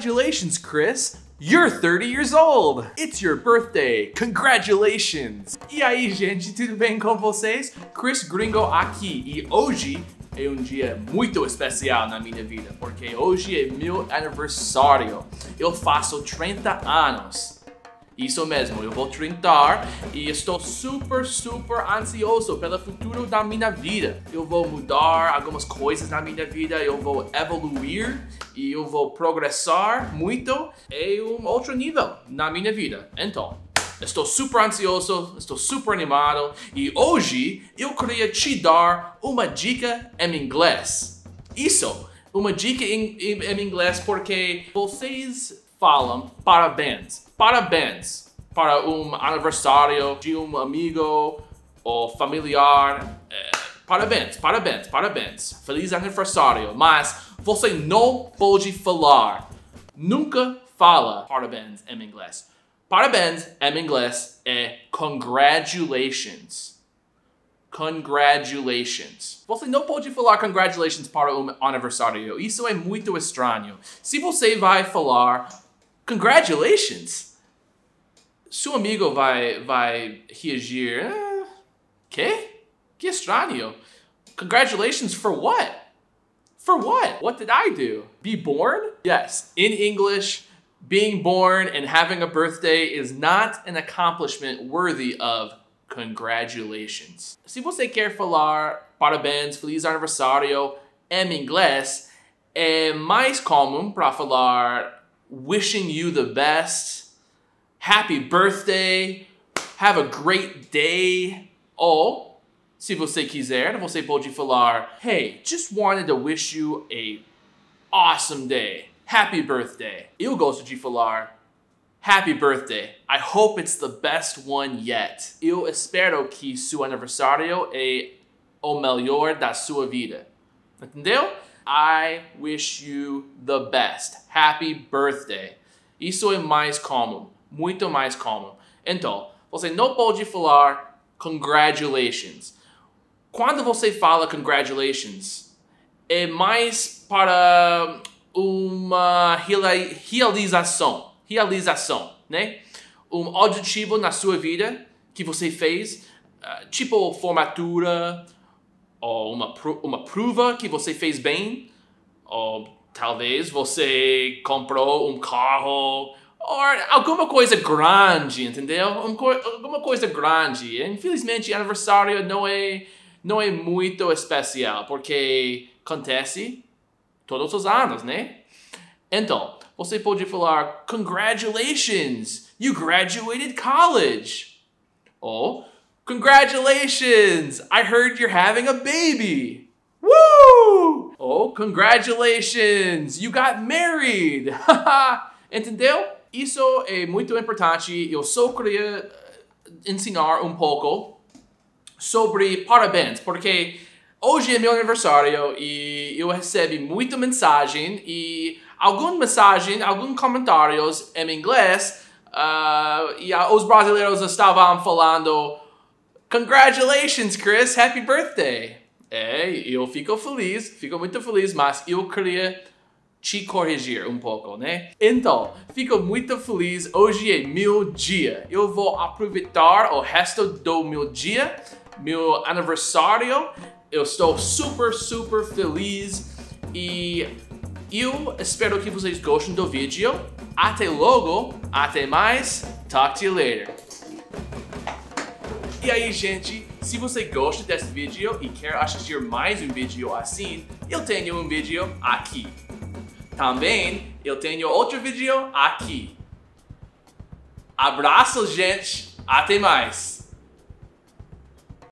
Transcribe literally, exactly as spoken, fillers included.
Congratulations, Chris! You're thirty years old! It's your birthday! Congratulations! E aí, gente, tudo bem com vocês? Chris Gringo aqui, e hoje é um dia muito especial na minha vida, porque hoje é meu aniversário. Eu faço trinta anos. Isso mesmo, eu vou trinta e estou super, super ansioso pelo futuro da minha vida. Eu vou mudar algumas coisas na minha vida, eu vou evoluir e eu vou progressar muito em um outro nível na minha vida. Então, estou super ansioso, estou super animado e hoje eu queria te dar uma dica em inglês. Isso, uma dica em, em, em inglês porque vocês falam parabéns. Parabéns para um aniversário de um amigo ou familiar. É, parabéns, parabéns, parabéns. Feliz aniversário. Mas você não pode falar. Nunca fala parabéns em inglês. Parabéns em inglês é congratulations. Congratulations. Você não pode falar congratulations para um aniversário. Isso é muito estranho. Se você vai falar congratulations, seu amigo vai, vai reagir, eh, que? Que estranho. Congratulations for what? For what? What did I do? Be born? Yes, in English, being born and having a birthday is not an accomplishment worthy of congratulations. Se você quer falar parabéns, feliz aniversário em inglês, é mais comum para falar wishing you the best, happy birthday, have a great day. Ou, se você quiser, você pode falar, hey, just wanted to wish you a awesome day. Happy birthday. Eu gosto de falar, happy birthday. I hope it's the best one yet. Eu espero que seu aniversário é o melhor da sua vida. Entendeu? I wish you the best. Happy birthday. Isso é mais comum. Muito mais comum. Então, você não pode falar congratulations. Quando você fala congratulations, é mais para uma realização, realização, né? Um objetivo na sua vida que você fez, tipo formatura, ou uma, uma prova que você fez bem, ou talvez você comprou um carro, ou alguma coisa grande, entendeu? Um co alguma coisa grande. Infelizmente, aniversário não é, não é muito especial, porque acontece todos os anos, né? Então, você pode falar, congratulations, you graduated college. Ou, congratulations, I heard you're having a baby. Woo! Ou, congratulations, you got married. Entendeu? Isso é muito importante. Eu só queria ensinar um pouco sobre parabéns, porque hoje é meu aniversário e eu recebo muita mensagem e algumas mensagens, alguns comentários em inglês uh, e os brasileiros estavam falando congratulations, Chris, happy birthday. É, eu fico feliz, fico muito feliz, mas eu queria te corrigir um pouco, né? Então, fico muito feliz. Hoje é meu dia. Eu vou aproveitar o resto do meu dia, meu aniversário. Eu estou super, super feliz e eu espero que vocês gostem do vídeo. Até logo, até mais. Talk to you later. E aí, gente, se você gosta desse vídeo e quer assistir mais um vídeo assim, eu tenho um vídeo aqui. Também, eu tenho outro vídeo aqui. Abraços, gente. Até mais.